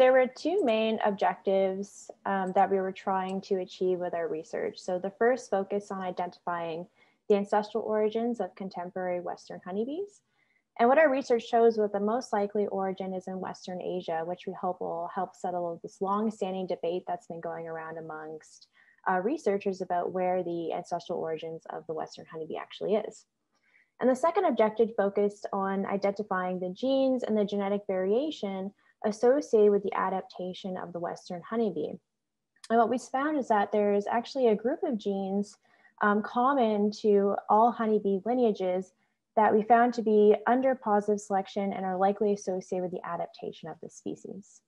There were two main objectives that we were trying to achieve with our research. So the first focused on identifying the ancestral origins of contemporary Western honeybees. And what our research shows was the most likely origin is in Western Asia, which we hope will help settle this long-standing debate that's been going around amongst researchers about where the ancestral origins of the Western honeybee actually is. And the second objective focused on identifying the genes and the genetic variation associated with the adaptation of the Western honeybee. And what we found is that there is actually a group of genes common to all honeybee lineages that we found to be under positive selection and are likely associated with the adaptation of the species.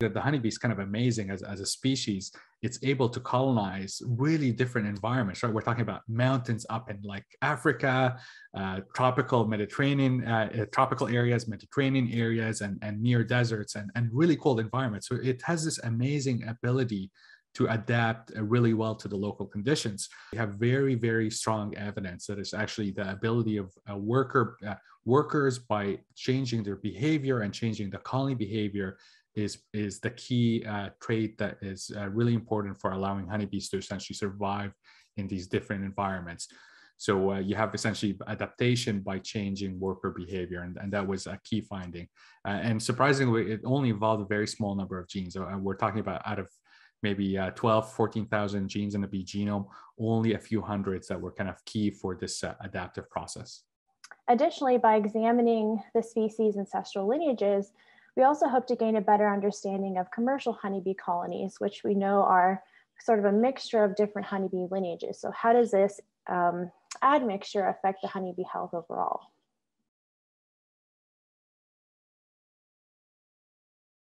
The honeybee is kind of amazing as a species. It's able to colonize really different environments, right? We're talking about mountains up in like Africa, tropical areas, Mediterranean areas, and near deserts, and really cold environments. So it has this amazing ability to adapt really well to the local conditions. We have very, very strong evidence that it's actually the ability of workers by changing their behavior and changing the colony behavior is the key trait that is really important for allowing honeybees to essentially survive in these different environments. So you have essentially adaptation by changing worker behavior, and that was a key finding. And surprisingly, it only involved a very small number of genes. We're talking about out of maybe 14,000 genes in the bee genome, only a few hundreds that were kind of key for this adaptive process. Additionally, by examining the species' ancestral lineages, we also hope to gain a better understanding of commercial honeybee colonies, which we know are sort of a mixture of different honeybee lineages. So how does this admixture affect the honeybee health overall?